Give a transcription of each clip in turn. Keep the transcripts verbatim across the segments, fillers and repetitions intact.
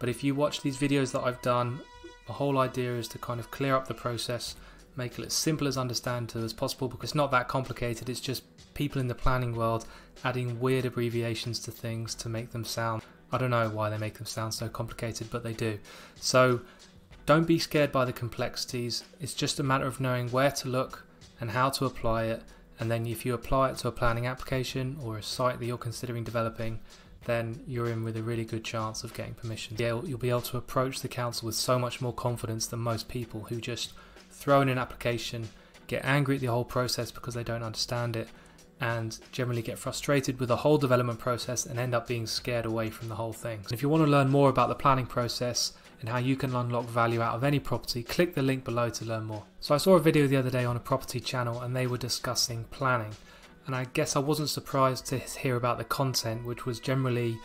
But if you watch these videos that I've done, the whole idea is to kind of clear up the process, make it as simple as understand as possible, because it's not that complicated. It's just people in the planning world adding weird abbreviations to things to make them sound, I don't know why they make them sound so complicated, but they do. So don't be scared by the complexities. It's just a matter of knowing where to look and how to apply it. And then if you apply it to a planning application or a site that you're considering developing, then you're in with a really good chance of getting permission. You'll, you'll be able to approach the council with so much more confidence than most people who just throw in an application, get angry at the whole process because they don't understand it, and generally get frustrated with the whole development process and end up being scared away from the whole thing. So if you want to learn more about the planning process and how you can unlock value out of any property, click the link below to learn more. So I saw a video the other day on a property channel and they were discussing planning. And I guess I wasn't surprised to hear about the content, which was generally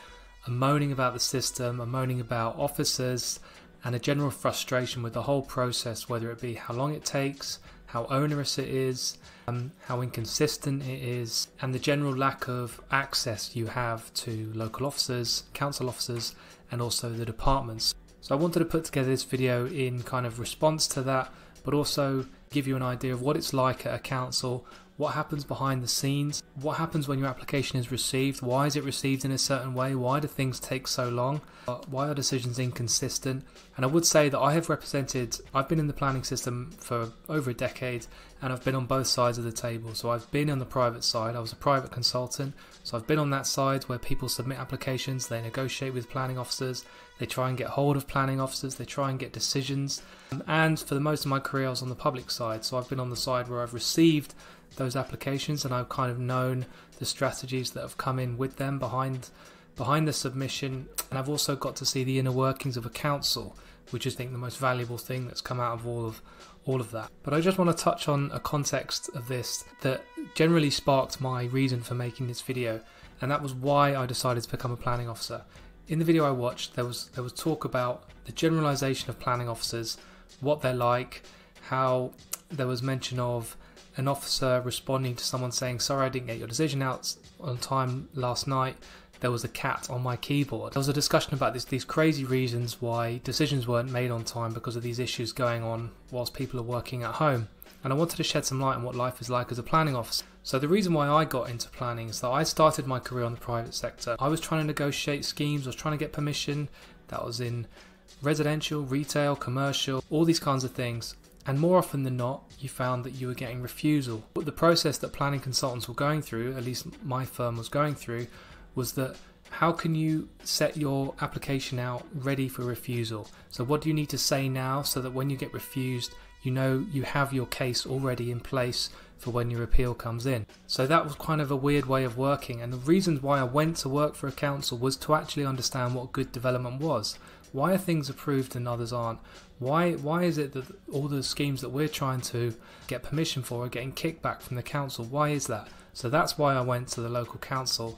a moaning about the system, a moaning about officers, and a general frustration with the whole process, whether it be how long it takes, how onerous it is, um, how inconsistent it is, and the general lack of access you have to local officers, council officers, and also the departments. So I wanted to put together this video in kind of response to that, but also give you an idea of what it's like at a council, what happens behind the scenes, what happens when your application is received, why is it received in a certain way, why do things take so long, why are decisions inconsistent. And I would say that I have represented, I've been in the planning system for over a decade and I've been on both sides of the table. So I've been on the private side, I was a private consultant, so I've been on that side where people submit applications, they negotiate with planning officers, they try and get hold of planning officers, they try and get decisions. And for the most of my career I was on the public side, so I've been on the side where I've received those applications and I've kind of known the strategies that have come in with them behind behind the submission, and I've also got to see the inner workings of a council, which is I think the most valuable thing that's come out of all of all of that. But I just want to touch on a context of this that generally sparked my reason for making this video, and that was why I decided to become a planning officer. In the video I watched, there was there was talk about the generalization of planning officers, what they're like, how there was mention of an officer responding to someone saying, sorry I didn't get your decision out on time last night, there was a cat on my keyboard. There was a discussion about this, these crazy reasons why decisions weren't made on time because of these issues going on whilst people are working at home. And I wanted to shed some light on what life is like as a planning officer. So the reason why I got into planning is that I started my career on the private sector. I was trying to negotiate schemes, I was trying to get permission, that was in residential, retail, commercial, all these kinds of things. And more often than not, you found that you were getting refusal. But the process that planning consultants were going through, at least my firm was going through, was that how can you set your application out ready for refusal? So what do you need to say now so that when you get refused, you know you have your case already in place for when your appeal comes in. So that was kind of a weird way of working, and the reasons why I went to work for a council was to actually understand what good development was. Why are things approved and others aren't? Why, why is it that all the schemes that we're trying to get permission for are getting kickback from the council? Why is that? So that's why I went to the local council,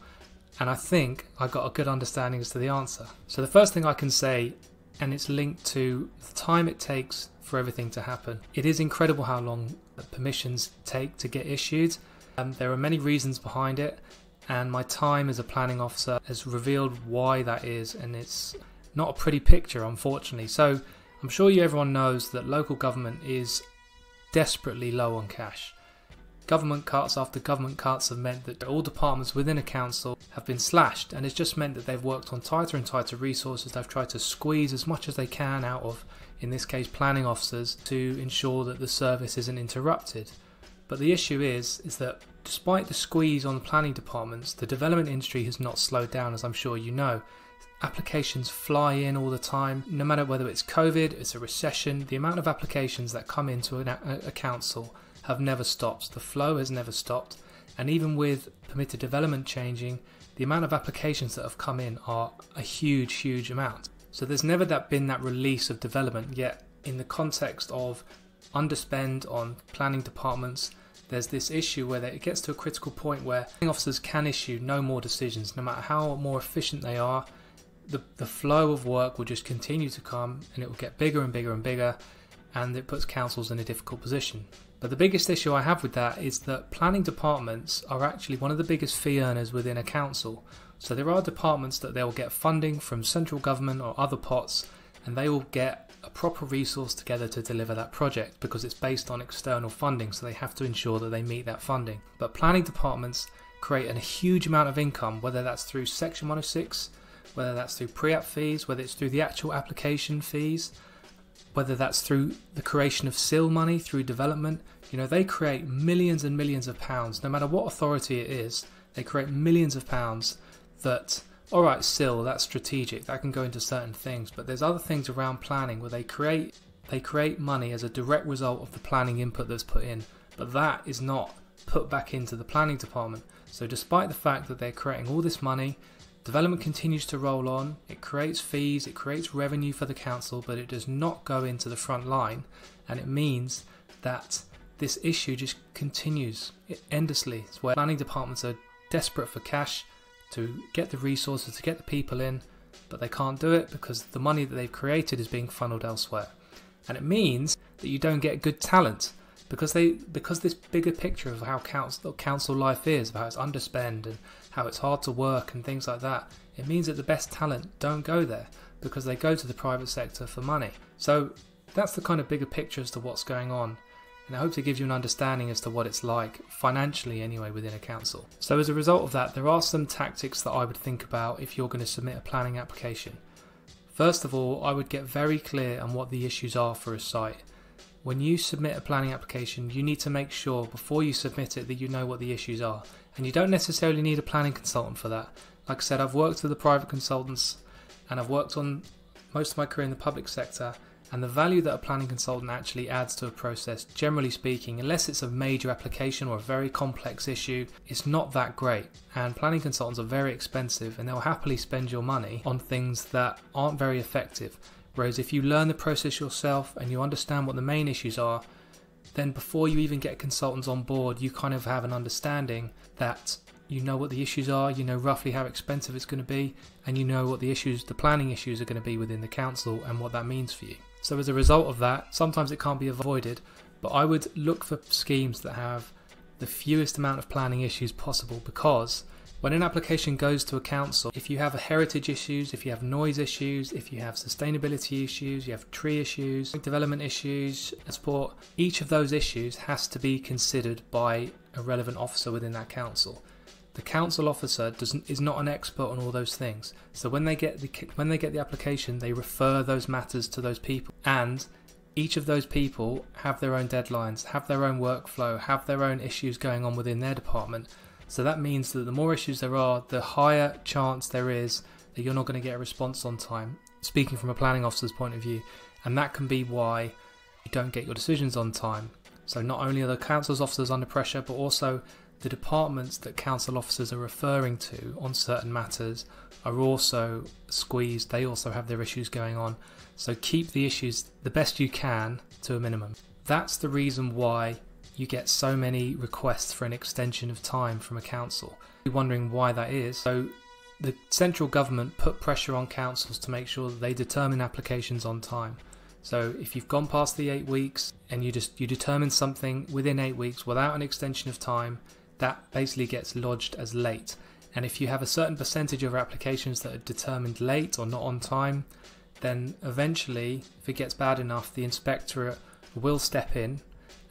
and I think I got a good understanding as to the answer. So the first thing I can say, and it's linked to the time it takes for everything to happen. It is incredible how long permissions take to get issued. Um, there are many reasons behind it, and my time as a planning officer has revealed why that is, and it's not a pretty picture, unfortunately. So I'm sure you everyone knows that local government is desperately low on cash. Government cuts after government cuts have meant that all departments within a council have been slashed, and it's just meant that they've worked on tighter and tighter resources. They've tried to squeeze as much as they can out of, in this case, planning officers, to ensure that the service isn't interrupted. But the issue is, is that despite the squeeze on the planning departments, the development industry has not slowed down, as I'm sure you know. Applications fly in all the time, no matter whether it's COVID, it's a recession, the amount of applications that come into an a, a council have never stopped, the flow has never stopped, and even with permitted development changing, the amount of applications that have come in are a huge, huge amount. So there's never that been that release of development, yet in the context of underspend on planning departments, there's this issue where it gets to a critical point where planning officers can issue no more decisions, no matter how more efficient they are. The, the flow of work will just continue to come, and it will get bigger and bigger and bigger, and it puts councils in a difficult position. But the biggest issue I have with that is that planning departments are actually one of the biggest fee earners within a council. So there are departments that they'll get funding from central government or other pots, and they will get a proper resource together to deliver that project because it's based on external funding, so they have to ensure that they meet that funding. But planning departments create a huge amount of income, whether that's through Section one oh six, whether that's through pre-app fees, whether it's through the actual application fees, whether that's through the creation of C I L money, through development. You know, they create millions and millions of pounds, no matter what authority it is, they create millions of pounds that, all right, C I L, that's strategic, that can go into certain things, but there's other things around planning where they create, they create money as a direct result of the planning input that's put in, but that is not put back into the planning department. So despite the fact that they're creating all this money, development continues to roll on, it creates fees, it creates revenue for the council, but it does not go into the front line, and it means that this issue just continues endlessly. It's where planning departments are desperate for cash to get the resources, to get the people in, but they can't do it because the money that they've created is being funneled elsewhere. And it means that you don't get good talent because they because this bigger picture of how council, council life is, how it's underspend and how it's hard to work and things like that, it means that the best talent don't go there because they go to the private sector for money. So that's the kind of bigger picture as to what's going on, and I hope to give you an understanding as to what it's like financially anyway within a council. So as a result of that, there are some tactics that I would think about if you're going to submit a planning application. First of all, I would get very clear on what the issues are for a site. When you submit a planning application, you need to make sure before you submit it that you know what the issues are. And you don't necessarily need a planning consultant for that. Like I said, I've worked with the private consultants and I've worked on most of my career in the public sector, and the value that a planning consultant actually adds to a process, generally speaking, unless it's a major application or a very complex issue, it's not that great. And planning consultants are very expensive and they'll happily spend your money on things that aren't very effective. Whereas if you learn the process yourself and you understand what the main issues are, then before you even get consultants on board, you kind of have an understanding that you know what the issues are, you know roughly how expensive it's going to be, and you know what the issues, the planning issues are going to be within the council and what that means for you. So as a result of that, sometimes it can't be avoided, but I would look for schemes that have the fewest amount of planning issues possible, because when an application goes to a council, if you have heritage issues, if you have noise issues, if you have sustainability issues, you have tree issues, development issues, transport, each of those issues has to be considered by a relevant officer within that council. The council officer doesn't, is not an expert on all those things, so when they get the when they get the application, they refer those matters to those people, and each of those people have their own deadlines, have their own workflow, have their own issues going on within their department. So that means that the more issues there are, the higher chance there is that you're not going to get a response on time, speaking from a planning officer's point of view, and that can be why you don't get your decisions on time. So not only are the council's officers under pressure, but also the departments that council officers are referring to on certain matters are also squeezed, they also have their issues going on. So keep the issues the best you can to a minimum. That's the reason why you get so many requests for an extension of time from a council. You're wondering why that is. So the central government put pressure on councils to make sure that they determine applications on time. So if you've gone past the eight weeks and you just you determine something within eight weeks without an extension of time, that basically gets lodged as late. And if you have a certain percentage of applications that are determined late or not on time, then eventually, if it gets bad enough, the inspectorate will step in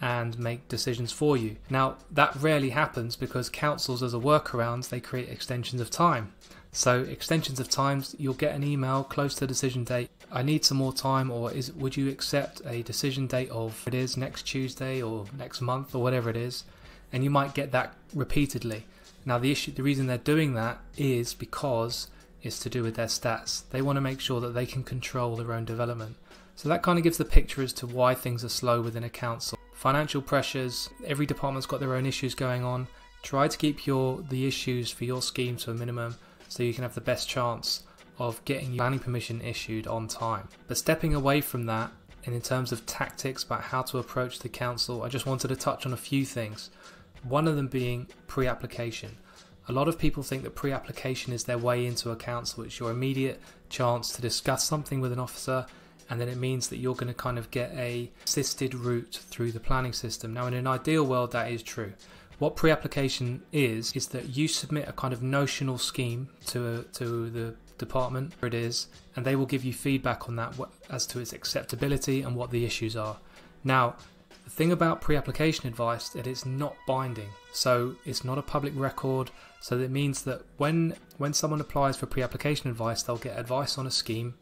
and make decisions for you. Now that rarely happens because councils, as a workaround, they create extensions of time. So extensions of times, you'll get an email close to the decision date, I need some more time, or is would you accept a decision date of it is next Tuesday or next month or whatever it is, and you might get that repeatedly. Now the issue, the reason they're doing that is because it's to do with their stats. They want to make sure that they can control their own development. So that kind of gives the picture as to why things are slow within a council. Financial pressures, every department's got their own issues going on. Try to keep your the issues for your scheme to a minimum so you can have the best chance of getting your planning permission issued on time. But stepping away from that, and in terms of tactics about how to approach the council, I just wanted to touch on a few things. One of them being pre-application. A lot of people think that pre-application is their way into a council. It's your immediate chance to discuss something with an officer and then it means that you're going to kind of get a assisted route through the planning system. Now in an ideal world that is true. What pre-application is, is that you submit a kind of notional scheme to, a, to the department, where it is, and they will give you feedback on that as to its acceptability and what the issues are. Now, the thing about pre-application advice is that it's not binding, so it's not a public record, so that means that when, when someone applies for pre-application advice, they'll get advice on a scheme,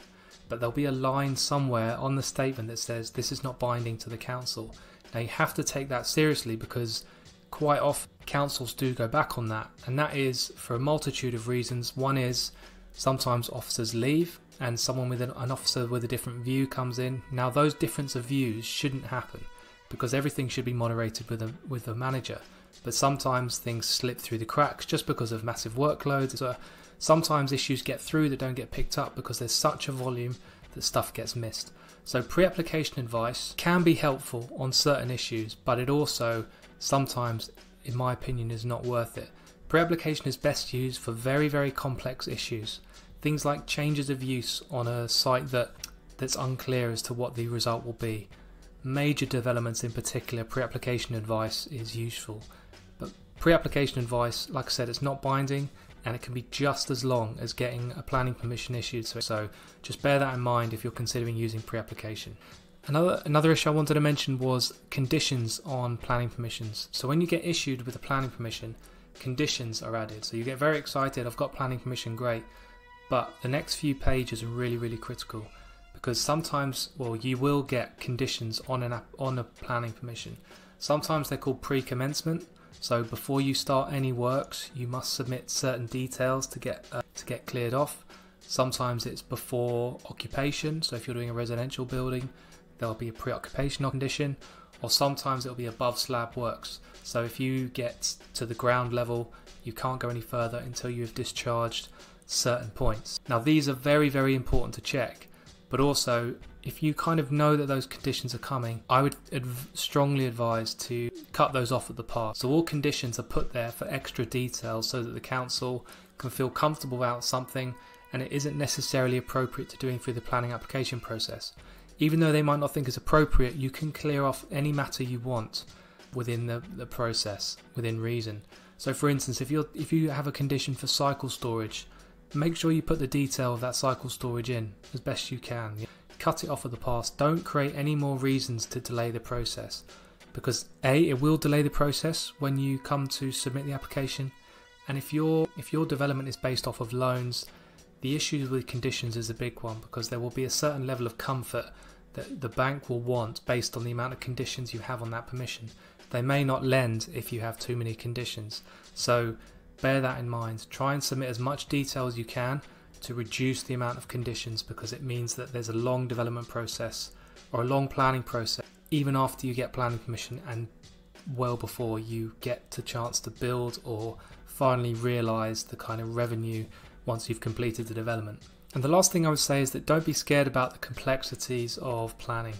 but there'll be a line somewhere on the statement that says, this is not binding to the council. Now you have to take that seriously, because quite often councils do go back on that, and that is for a multitude of reasons. One is sometimes officers leave and someone with an, an officer with a different view comes in. Now those differences of views shouldn't happen, because everything should be moderated with a, with a manager, but sometimes things slip through the cracks just because of massive workloads. So sometimes issues get through that don't get picked up because there's such a volume that stuff gets missed. So pre-application advice can be helpful on certain issues, but it also sometimes, in my opinion, is not worth it. Pre-application is best used for very, very complex issues. Things like changes of use on a site that, that's unclear as to what the result will be. Major developments in particular, pre-application advice is useful. But pre-application advice, like I said, it's not binding, and it can be just as long as getting a planning permission issued. So, so just bear that in mind if you're considering using pre-application. Another, another issue I wanted to mention was conditions on planning permissions. So when you get issued with a planning permission, conditions are added. So you get very excited, I've got planning permission, great. But the next few pages are really, really critical, because sometimes, well, you will get conditions on, an, on a planning permission. Sometimes they're called pre-commencement. So before you start any works, you must submit certain details to get, uh, to get cleared off. Sometimes it's before occupation. So if you're doing a residential building, there'll be a pre-occupational condition, or sometimes it'll be above slab works. So if you get to the ground level, you can't go any further until you have discharged certain points. Now these are very, very important to check, but also if you kind of know that those conditions are coming, I would adv- strongly advise to cut those off at the pass. So all conditions are put there for extra detail so that the council can feel comfortable about something, and it isn't necessarily appropriate to doing through the planning application process. Even though they might not think it's appropriate, you can clear off any matter you want within the, the process, within reason. So for instance, if you're if you have a condition for cycle storage, make sure you put the detail of that cycle storage in as best you can. Cut it off at the pass. Don't create any more reasons to delay the process, because A, it will delay the process when you come to submit the application, and if your if your development is based off of loans, the issue with conditions is a big one, because there will be a certain level of comfort that the bank will want based on the amount of conditions you have on that permission. They may not lend if you have too many conditions. So bear that in mind. Try and submit as much detail as you can to reduce the amount of conditions, because it means that there's a long development process or a long planning process even after you get planning permission, and well before you get the chance to build or finally realise the kind of revenue once you've completed the development. And the last thing I would say is that don't be scared about the complexities of planning.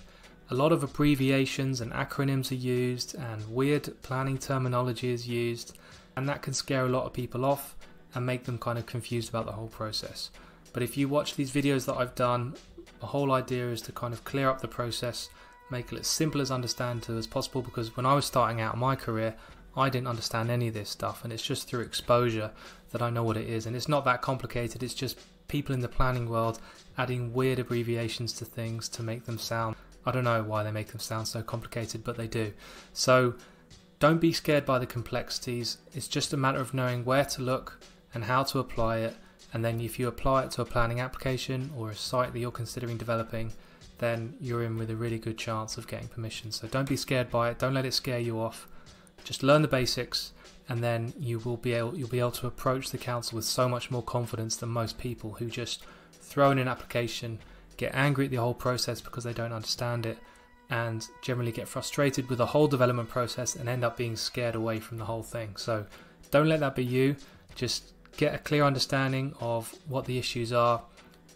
A lot of abbreviations and acronyms are used, and weird planning terminology is used, and that can scare a lot of people off and make them kind of confused about the whole process. But if you watch these videos that I've done, the whole idea is to kind of clear up the process, make it as simple as understandable as possible, because when I was starting out my career, I didn't understand any of this stuff, and it's just through exposure that I know what it is. And it's not that complicated, it's just people in the planning world adding weird abbreviations to things to make them sound, I don't know why they make them sound so complicated, but they do. So don't be scared by the complexities. It's just a matter of knowing where to look and how to apply it, and then if you apply it to a planning application or a site that you're considering developing, then you're in with a really good chance of getting permission. So don't be scared by it, don't let it scare you off. Just learn the basics, and then you will be able you'll be able to approach the council with so much more confidence than most people who just throw in an application, get angry at the whole process because they don't understand it, and generally get frustrated with the whole development process and end up being scared away from the whole thing. So don't let that be you. Just get a clear understanding of what the issues are,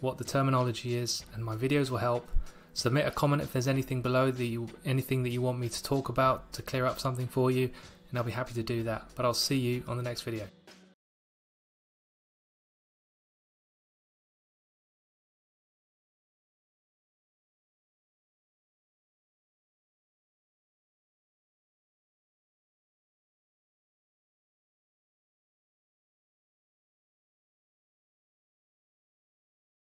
what the terminology is, and my videos will help. Submit a comment if there's anything below that you, anything that you want me to talk about to clear up something for you, and I'll be happy to do that. But I'll see you on the next video.